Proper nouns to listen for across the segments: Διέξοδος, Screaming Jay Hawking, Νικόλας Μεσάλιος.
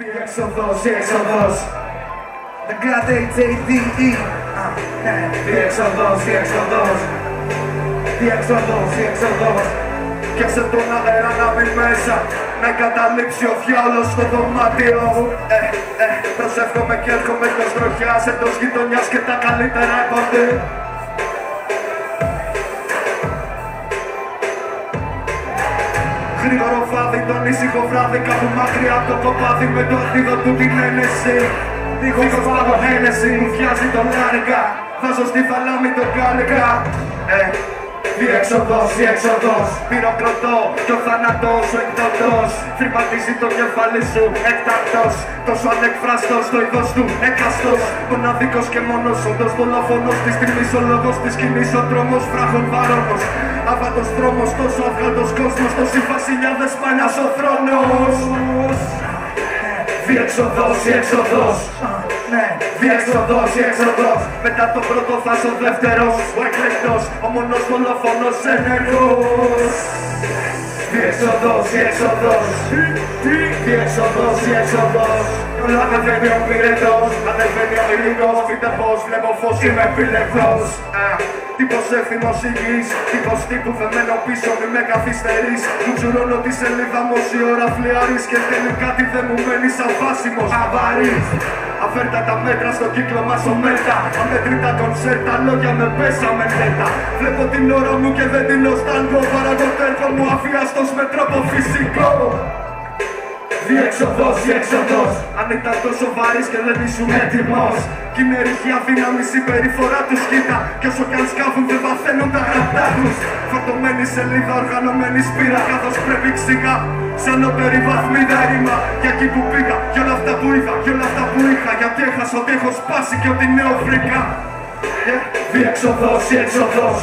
Διέξοδος, διέξοδος. The God AJDE. Διέξοδος, διέξοδος. Διέξοδος, διέξοδος. Και σε τον αέρα να μπει μέσα, να καταλήξει ο διάολος στο δωμάτιο. Προσεύχομαι και έρχομαι εκτός τροχιάς, εντός γειτονιάς και τα καλύτερα κοντή. Γρήγορο φάδι, τον ήσυχο βράδυ, κάπου μακριά από το κοπάδι, με το αντίδοτο του την ένεση. Δίχως πάνω ένεση, μου βιάζει τον άρικα, βάζω στη θαλάμη τον κάλικα. Διέξοδος, διέξοδος, πυροκροτώ κι ο θάνατος ο εκδοτός. Θρηματίζει το κεφάλι σου, εκτακτός, τόσο ανεκφραστός το είδος του, έκαστος. Μοναδικός και μόνος, όντως δολοφονός της τιμής, ο λόγος της σκηνής, ο δρόμος βράχων βαρώνος. Άβατος δρόμος, τόσο αυγάτος κόσμος, τόσοι βασιλιάδες παλιάς ο θρόνος. Διέξοδος, διέξοδος. Ναι, διέξοδος, διέξοδος. Μετά το πρώτο θα είσαι ο δεύτερος, ο εκλεκτός, ο μόνος δολοφόνος ενεργός. Διέξοδος, διέξοδος. Διέξοδος, διέξοδος. Όλα ανεβαίνει ο πυρετός, ανεβαίνει ο ειρηνός. Φύτε πως βλέπω φως, είμαι επιλεκτός. Τύπος εύθυμος υγιής, τύπος τύπου δεμένο πίσω, μη με καθυστερείς. Μου τσουρώνω τη σελίδα μως η ώρα φλιαρείς και τελικά τι δεν μου μένει σαν βάσιμος αβαρείς. Αφέρτα τα μέτρα στο κύκλο μας ο Μέλτα, αμέτρητα κονσέρτα, λόγια με πέσα με τέτα. Βλέπω την ώρα μου και δεν την νοσταλγώ, παρά το τέρκο μου αφιάστος με τρόπο φυσικό. Διέξοδος, διέξοδος. Αν ήταν τόσο βαρύς και δεν ήσουν έτοιμος, κι είναι ρηχιά δύναμη συμπεριφορά τους κοίτα. Κι όσο κι αν σκάβουν δεν βαθαίνουν τα γραπτά τους. Φορτωμένη σελίδα, οργανωμένη σπήρα, καθώς πρέπει ξηγά σαν ο περιβαθμίδα ρήμα. Για εκεί που πήγα, κι όλα αυτά που είδα, κι όλα αυτά που είχα, γιατί έχασα ότι έχω σπάσει κι ότι νέο βρήκα. Διέξοδος, διέξοδος.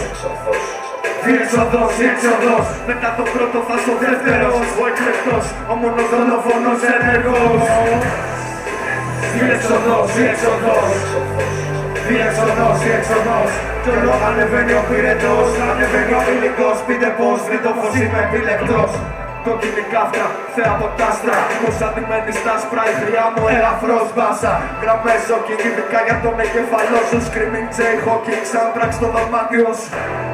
Διέξοδος, διέξοδος. Μετά το πρώτο θα στο δεύτερος, ο εκλεκτός, ο μόνος δολοφόνος ενεργός. Διέξοδος, διέξοδος. Διέξοδος, διέξοδος. Κι όλο ανεβαίνει ο πυρετός, ανεβαίνει ο υλικός. Πείτε πως βρει το φως, είμαι επιλεκτός. Κόκκινη κάφτρα, θέα από τ' άστρα. Μου αντιμένει στα άσπρα, η χρειά μου ελαφρώς μπάσα. Γραμμές όκινγκ, ειδικά για τον εγκεφαλό σου. Screaming Jay Hawking, soundtrack στο δωμάτιο σου.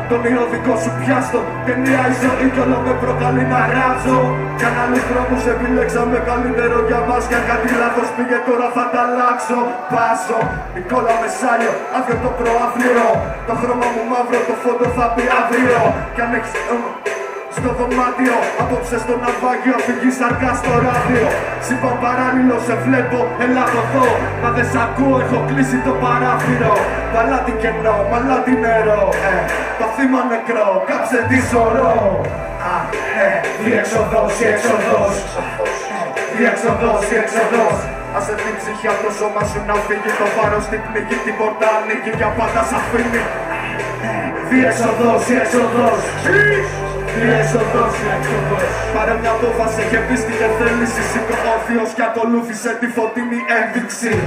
Τον ηρωδικό σου πιάστο, ταινία η ζωή κι όλο με προκαλεί να ράζω. Κι αν άλλους δρόμους επιλέξαμε καλύτερο για μας, κι αν κάτι λάθος πήγε τώρα θα τα αλλάξω. Πάσω, Νικόλα Μεσάλιο, άδειο το προαύριο. Το χρώμα μου μαύρο, το φόντο θα πει αύριο. Κι αν έχεις... στο δωμάτιο, απόψε στο ναυάγιο, φυγείς αργά στο ράδιο. Σύμπαν παράλληλο, σε βλέπω, έλα από εδώ. Μα δεν σ' ακούω, έχω κλείσει το παράθυρο. Παλάτι κενό, μαλάτι νερό. Το θύμα νεκρό, κάψε τη σωρό. Διέξοδος, διέξοδος. Διέξοδος, διέξοδος. Άσε την ψυχή από το σώμα σου να φύγει. Το βάρος την πνίγει, την πόρτα ανοίγει, για πάντα σ' αφήνει. Διέξοδος, διέξοδος. Διέξοδος, διέξοδος. Πάρε μια απόφαση και πίστη και θέληση. Σήκω όρθιος και ακολούθησε τη φωτεινή ένδειξη.